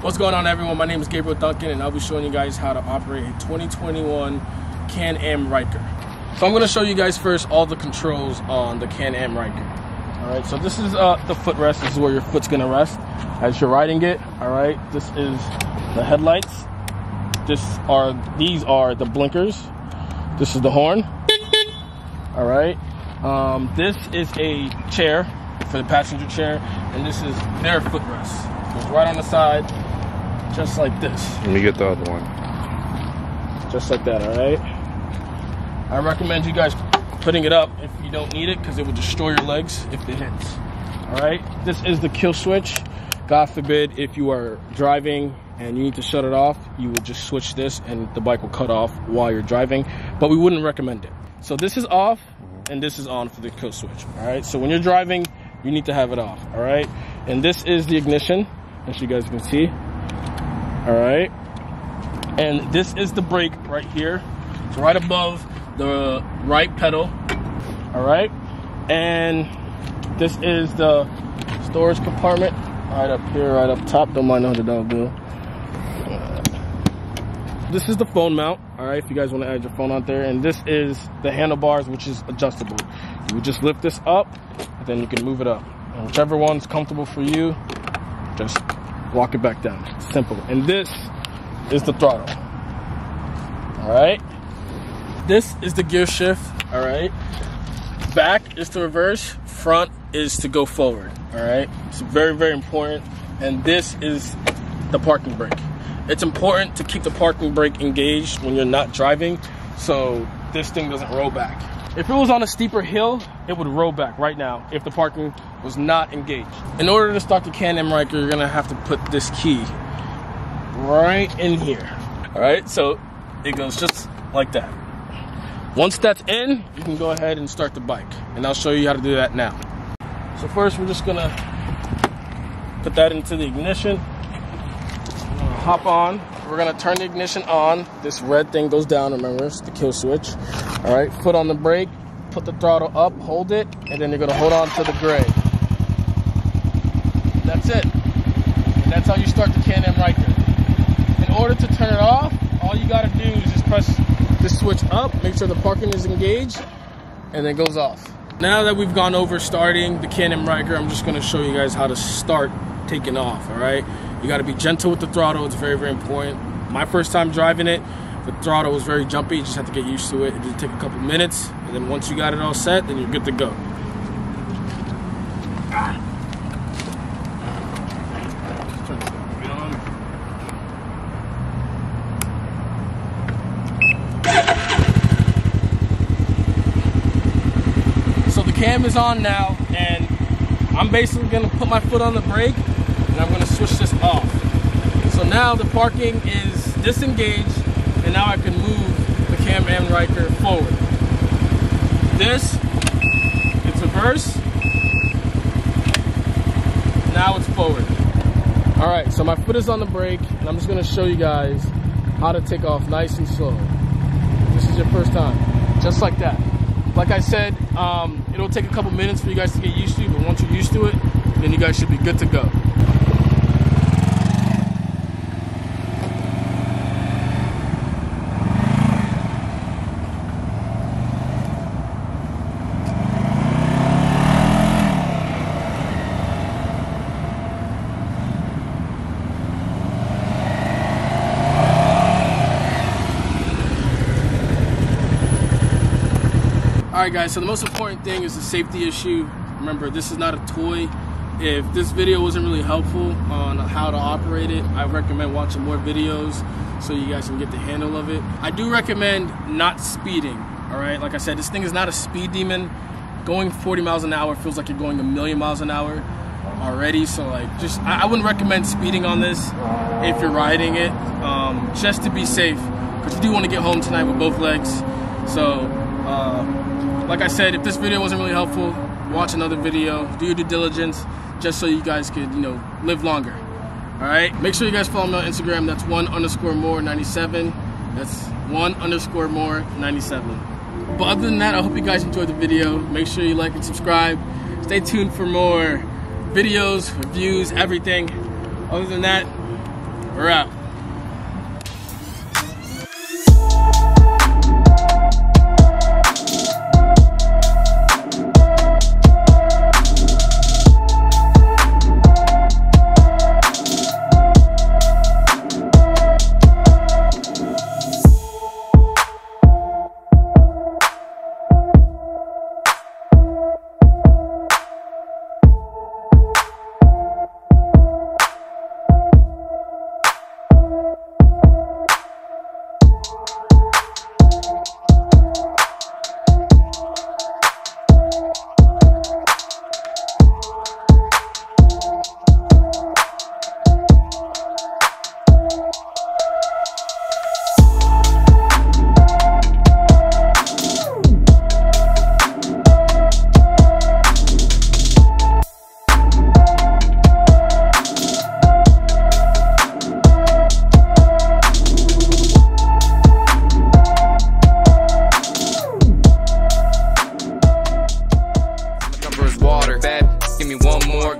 What's going on, everyone? My name is Gabriel Dunkin, and I'll be showing you guys how to operate a 2021 Can-Am Ryker. So I'm going to show you guys first all the controls on the Can-Am Ryker. All right, so this is the footrest. This is where your foot's going to rest as you're riding it. All right, this is the headlights. These are the blinkers. This is the horn. All right. This is a chair for the passenger chair, and this is their footrest. It's right on the side, just like this. Let me get the other one. Just like that, all right? I recommend you guys putting it up if you don't need it, because it will destroy your legs if it hits, all right? This is the kill switch. God forbid if you are driving and you need to shut it off, you will just switch this and the bike will cut off while you're driving, but we wouldn't recommend it. So this is off, and this is on for the kill switch, all right? So when you're driving, you need to have it off, all right? And this is the ignition, as you guys can see, all right? And this is the brake right here. It's right above the right pedal, all right? And this is the storage compartment, right up here, right up top. Don't mind the $100 bill. This is the phone mount, all right, if you guys want to add your phone out there. And this is the handlebars, which is adjustable. You would just lift this up, and then you can move it up. And whichever one's comfortable for you, just lock it back down. It's simple. And this is the throttle, all right? This is the gear shift, all right? Back is to reverse, front is to go forward, all right? It's very, very important. And this is the parking brake. It's important to keep the parking brake engaged when you're not driving, so this thing doesn't roll back. If it was on a steeper hill, it would roll back right now if the parking was not engaged. In order to start the Can-Am Ryker, you're gonna have to put this key right in here. All right, so it goes just like that. Once that's in, you can go ahead and start the bike, and I'll show you how to do that now. So first, we're just gonna put that into the ignition. Hop on. We're gonna turn the ignition on. This red thing goes down, remember, it's the kill switch. All right, foot on the brake, put the throttle up, hold it, and then you're gonna hold on to the gray. That's it. And that's how you start the Can-Am Ryker. In order to turn it off, all you gotta do is just press this switch up, make sure the parking is engaged, and it goes off. Now that we've gone over starting the Can-Am Ryker, I'm just gonna show you guys how to start taking off, all right? You gotta be gentle with the throttle. It's very, very important. My first time driving it, the throttle was very jumpy. You just have to get used to it. It did take a couple minutes. And then once you got it all set, then you're good to go. So the cam is on now, and I'm basically gonna put my foot on the brake, and I'm gonna switch this off. So now the parking is disengaged, and now I can move the Can-Am Ryker forward. This, it's reverse. Now it's forward. All right, so my foot is on the brake, and I'm just gonna show you guys how to take off nice and slow. This is your first time, just like that. Like I said, it'll take a couple minutes for you guys to get used to, but once you're used to it, then you guys should be good to go. Alright guys, so the most important thing is the safety issue. Remember, this is not a toy. If this video wasn't really helpful on how to operate it, I recommend watching more videos so you guys can get the handle of it. I do recommend not speeding, alright? Like I said, this thing is not a speed demon. Going 40 miles an hour feels like you're going 1,000,000 miles an hour already, so like, just, I wouldn't recommend speeding on this if you're riding it, just to be safe, because you do want to get home tonight with both legs. So, like I said, if this video wasn't really helpful, watch another video, do your due diligence, just so you guys could, you know, live longer. All right? Make sure you guys follow me on Instagram. That's 1_more97. That's 1_more97. But other than that, I hope you guys enjoyed the video. Make sure you like and subscribe. Stay tuned for more videos, reviews, everything. Other than that, We're out.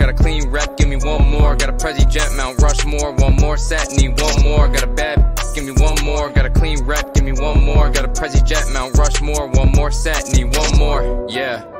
Got a clean rep, give me one more. Got a Prezi jet, Mount Rushmore. One more set, need one more, yeah.